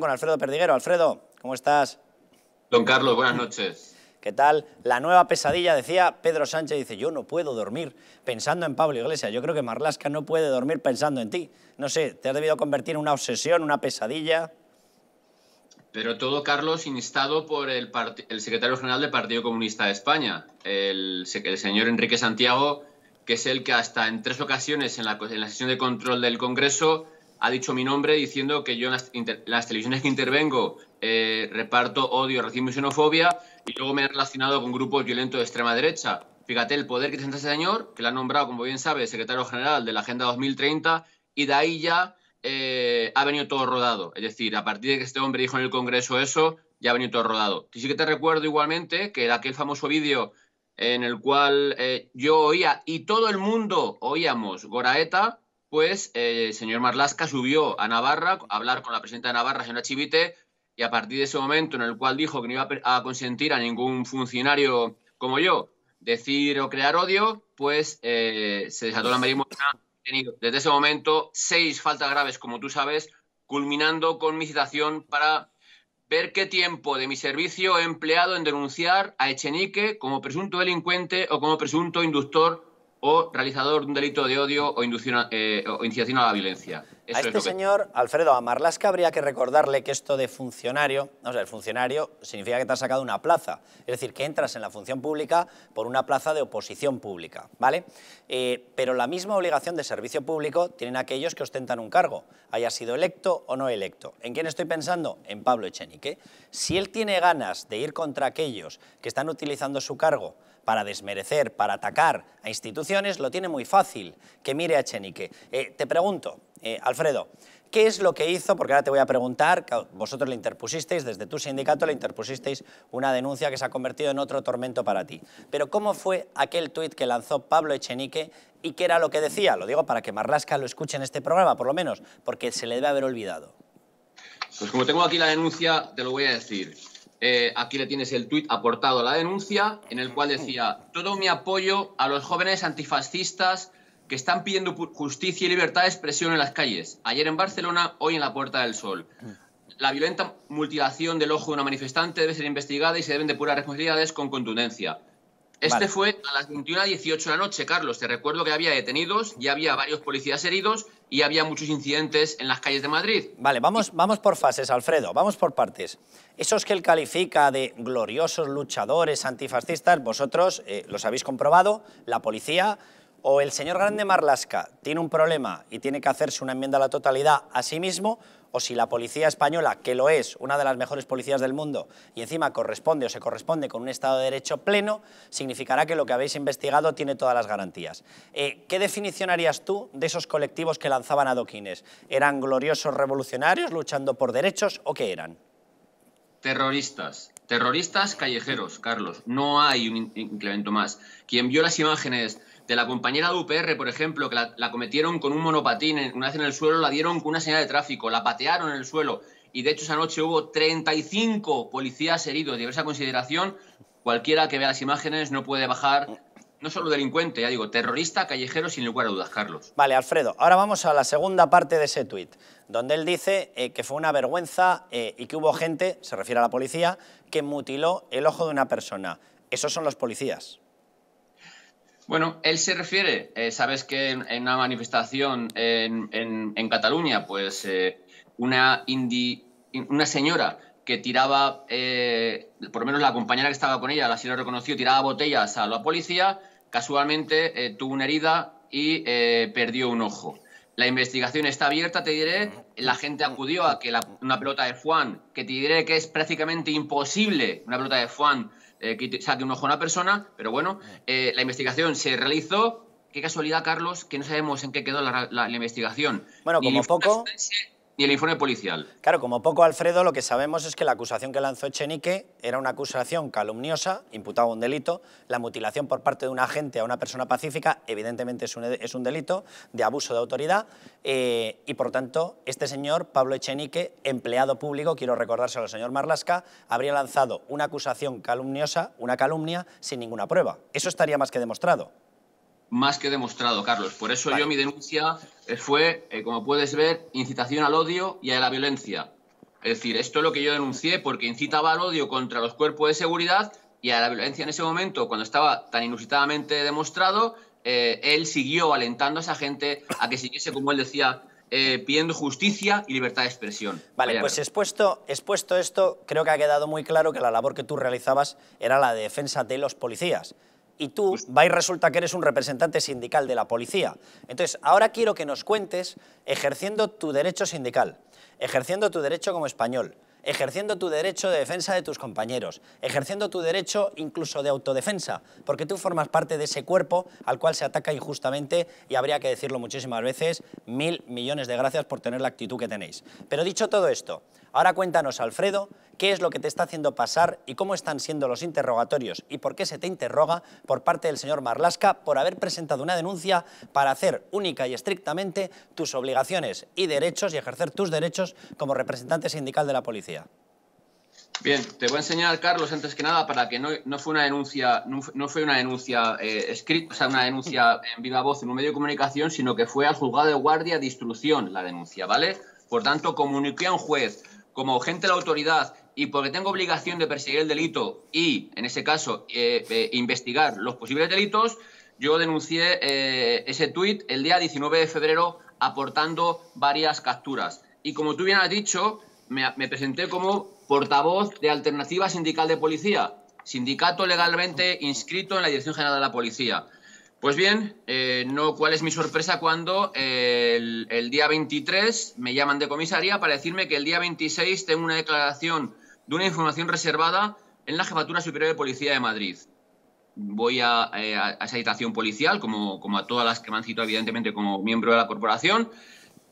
Con Alfredo Perdiguero. Alfredo, ¿cómo estás? Don Carlos, buenas noches. ¿Qué tal? La nueva pesadilla, decía Pedro Sánchez, dice, yo no puedo dormir pensando en Pablo Iglesias. Yo creo que Marlaska no puede dormir pensando en ti. No sé, te has debido convertir en una obsesión, una pesadilla. Pero todo, Carlos, instado por el secretario general del Partido Comunista de España, el señor Enrique Santiago, que es el que hasta en tres ocasiones en la sesión de control del Congreso ha dicho mi nombre diciendo que yo en las televisiones que intervengo reparto odio, racismo y xenofobia, y luego me he relacionado con grupos violentos de extrema derecha. Fíjate el poder que tiene este señor, que le han nombrado, como bien sabe, secretario general de la Agenda 2030, y de ahí ya ha venido todo rodado. Es decir, a partir de que este hombre dijo en el Congreso eso, ya ha venido todo rodado. Y sí que te recuerdo igualmente que aquel famoso vídeo en el cual yo oía, y todo el mundo oíamos, Goraeta, pues el señor Marlaska subió a Navarra a hablar con la presidenta de Navarra, señora Chivite, y a partir de ese momento en el cual dijo que no iba a consentir a ningún funcionario como yo decir o crear odio, pues se desató la marihuana. Desde ese momento, 6 faltas graves, como tú sabes, culminando con mi citación para ver qué tiempo de mi servicio he empleado en denunciar a Echenique como presunto delincuente o como presunto inductor o realizador de un delito de odio o incitación a la violencia. Eso a este señor, Alfredo, a Marlaska habría que recordarle que esto de funcionario, o sea, el funcionario significa que te has sacado una plaza, es decir, que entras en la función pública por una plaza de oposición pública, ¿vale? Pero la misma obligación de servicio público tienen aquellos que ostentan un cargo, haya sido electo o no electo. ¿En quién estoy pensando? En Pablo Echenique. Si él tiene ganas de ir contra aquellos que están utilizando su cargo para desmerecer, para atacar a instituciones, lo tiene muy fácil, que mire a Echenique. Te pregunto, Alfredo, ¿qué es lo que hizo? Porque ahora te voy a preguntar, vosotros le interpusisteis, desde tu sindicato le interpusisteis una denuncia que se ha convertido en otro tormento para ti. Pero ¿cómo fue aquel tuit que lanzó Pablo Echenique y qué era lo que decía? Lo digo para que Marlaska lo escuche en este programa, por lo menos, porque se le debe haber olvidado. Pues como tengo aquí la denuncia, te lo voy a decir. Aquí le tienes el tuit aportado a la denuncia, en el cual decía: todo mi apoyo a los jóvenes antifascistas que están pidiendo justicia y libertad de expresión en las calles. Ayer en Barcelona, hoy en la Puerta del Sol. La violenta mutilación del ojo de una manifestante debe ser investigada y se deben depurar responsabilidades con contundencia. Vale. Fue a las 21:18 de la noche, Carlos. Te recuerdo que había detenidos, ya había varios policías heridos y había muchos incidentes en las calles de Madrid. Vale, vamos por fases, Alfredo, vamos por partes. Esos que él califica de gloriosos luchadores antifascistas, vosotros los habéis comprobado, la policía, o el señor grande Marlaska tiene un problema y tiene que hacerse una enmienda a la totalidad a sí mismo, o si la policía española, que lo es, una de las mejores policías del mundo, y encima corresponde o se corresponde con un Estado de Derecho pleno, significará que lo que habéis investigado tiene todas las garantías. ¿Qué definición harías tú de esos colectivos que lanzaban adoquines? ¿Eran gloriosos revolucionarios luchando por derechos o qué eran? Terroristas. Terroristas callejeros, Carlos. No hay un incremento más. Quien vio las imágenes de la compañera de UPR, por ejemplo, que la cometieron con un monopatín, una vez en el suelo la dieron con una señal de tráfico, la patearon en el suelo, y de hecho esa noche hubo 35 policías heridos de diversa consideración. Cualquiera que vea las imágenes no puede bajar, no solo delincuente, ya digo, terrorista callejero sin lugar a dudas, Carlos. Vale, Alfredo, ahora vamos a la segunda parte de ese tuit, donde él dice que fue una vergüenza y que hubo gente, se refiere a la policía, que mutiló el ojo de una persona. Esos son los policías. Bueno, él se refiere, sabes que en una manifestación en Cataluña, pues una señora que tiraba, por lo menos la compañera que estaba con ella, la señora reconoció, tiraba botellas a la policía, casualmente tuvo una herida y perdió un ojo. La investigación está abierta, te diré, la gente acudió a que una pelota de Juan, que te diré que es prácticamente imposible una pelota de Juan que saque un ojo a una persona, pero bueno, la investigación se realizó. Qué casualidad, Carlos, que no sabemos en qué quedó la investigación. Bueno, como poco, ni el informe policial. Claro, como poco, Alfredo, lo que sabemos es que la acusación que lanzó Echenique era una acusación calumniosa, imputaba un delito, la mutilación por parte de un agente a una persona pacífica, evidentemente es un delito de abuso de autoridad, y por tanto, este señor, Pablo Echenique, empleado público, quiero recordárselo al señor Marlaska, habría lanzado una acusación calumniosa, una calumnia, sin ninguna prueba. Eso estaría más que demostrado. Más que demostrado, Carlos. Por eso yo mi denuncia fue, como puedes ver, incitación al odio y a la violencia. Es decir, esto es lo que yo denuncié porque incitaba al odio contra los cuerpos de seguridad y a la violencia en ese momento, cuando estaba tan inusitadamente demostrado, él siguió alentando a esa gente a que siguiese, como él decía, pidiendo justicia y libertad de expresión. Vale, vaya, pues expuesto esto, creo que ha quedado muy claro que la labor que tú realizabas era la de defensa de los policías. Y tú, va y resulta que eres un representante sindical de la policía. Entonces, ahora quiero que nos cuentes, ejerciendo tu derecho sindical, ejerciendo tu derecho como español, ejerciendo tu derecho de defensa de tus compañeros, ejerciendo tu derecho incluso de autodefensa, porque tú formas parte de ese cuerpo al cual se ataca injustamente y habría que decirlo muchísimas veces, 1000 millones de gracias por tener la actitud que tenéis. Pero dicho todo esto, ahora cuéntanos, Alfredo, qué es lo que te está haciendo pasar y cómo están siendo los interrogatorios y por qué se te interroga por parte del señor Marlaska por haber presentado una denuncia para hacer única y estrictamente tus obligaciones y derechos y ejercer tus derechos como representante sindical de la policía. Bien, te voy a enseñar, Carlos, antes que nada, para que no fue una denuncia escrita, o sea, una denuncia en viva voz en un medio de comunicación, sino que fue al juzgado de guardia de instrucción la denuncia, ¿vale? Por tanto, comuniqué a un juez como agente de la autoridad y porque tengo obligación de perseguir el delito y, en ese caso, investigar los posibles delitos, yo denuncié ese tuit el día 19 de febrero aportando varias capturas. Y como tú bien has dicho, me presenté como portavoz de Alternativa Sindical de Policía, sindicato legalmente inscrito en la Dirección General de la Policía. Pues bien, ¿cuál es mi sorpresa cuando el día 23 me llaman de comisaría para decirme que el día 26 tengo una declaración de una información reservada en la Jefatura Superior de Policía de Madrid? Voy a esa citación policial, como a todas las que me han citado, evidentemente, como miembro de la corporación.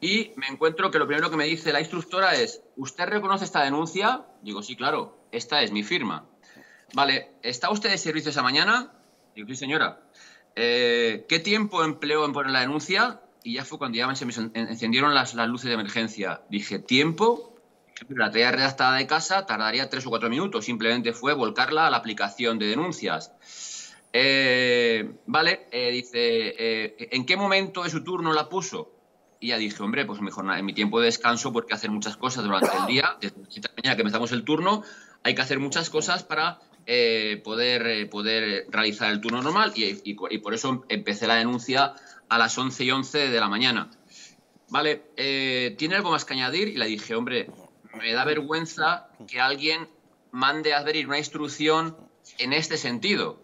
Y me encuentro que lo primero que me dice la instructora es: ¿usted reconoce esta denuncia? Digo, sí, claro, esta es mi firma. Vale, ¿está usted de servicio esa mañana? Digo, sí, señora. ¿Qué tiempo empleó en poner la denuncia? Y ya fue cuando ya se me encendieron las luces de emergencia. Dije, ¿tiempo? La tarea redactada de casa tardaría 3 o 4 minutos. Simplemente fue volcarla a la aplicación de denuncias. Vale, dice, ¿en qué momento de su turno la puso? Y ya dije, hombre, pues mejor en mi tiempo de descanso, porque hacer muchas cosas durante el día, desde la mañana que empezamos el turno, hay que hacer muchas cosas para poder realizar el turno normal. Y por eso empecé la denuncia a las 11:11 de la mañana. Vale, ¿tiene algo más que añadir? Y le dije, hombre, me da vergüenza que alguien mande a adherir una instrucción en este sentido.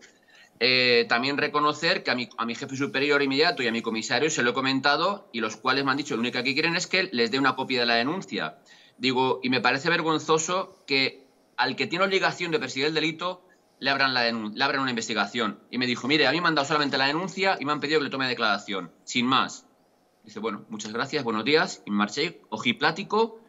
También reconocer que a mi jefe superior inmediato y a mi comisario se lo he comentado y los cuales me han dicho lo único que quieren es que les dé una copia de la denuncia. Digo, y me parece vergonzoso que al que tiene obligación de perseguir el delito le abran una investigación. Y me dijo, mire, a mí me han dado solamente la denuncia y me han pedido que le tome declaración, sin más. Dice, bueno, muchas gracias, buenos días, y me marché ojiplático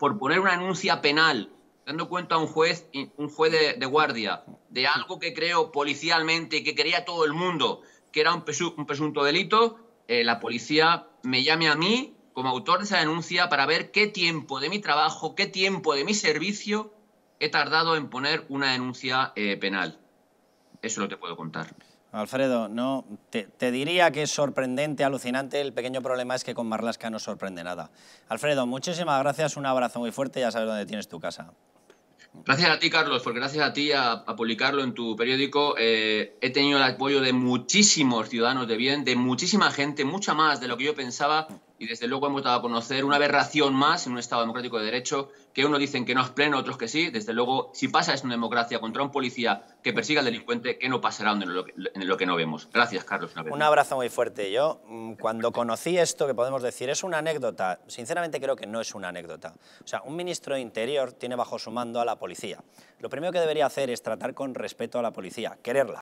por poner una denuncia penal, dando cuenta a un juez de guardia de algo que creo policialmente y que creía todo el mundo que era un presunto delito, la policía me llame a mí como autor de esa denuncia para ver qué tiempo de mi trabajo, qué tiempo de mi servicio he tardado en poner una denuncia penal. Eso lo te puedo contar. Alfredo, no, te diría que es sorprendente, alucinante, el pequeño problema es que con Marlaska no sorprende nada. Alfredo, muchísimas gracias, un abrazo muy fuerte, ya sabes dónde tienes tu casa. Gracias a ti, Carlos, porque gracias a ti a publicarlo en tu periódico he tenido el apoyo de muchísimos ciudadanos de bien, de muchísima gente, mucha más de lo que yo pensaba y desde luego hemos dado a conocer una aberración más en un Estado democrático de derecho que unos dicen que no es pleno, otros que sí. Desde luego, si pasa es una democracia contra un policía que persiga al delincuente, que no pasará en lo que no vemos. Gracias, Carlos. Un abrazo muy fuerte. Yo, cuando conocí esto, que podemos decir, es una anécdota, sinceramente creo que no es una anécdota. O sea, un ministro de Interior tiene bajo su mando a la policía. Lo primero que debería hacer es tratar con respeto a la policía, quererla.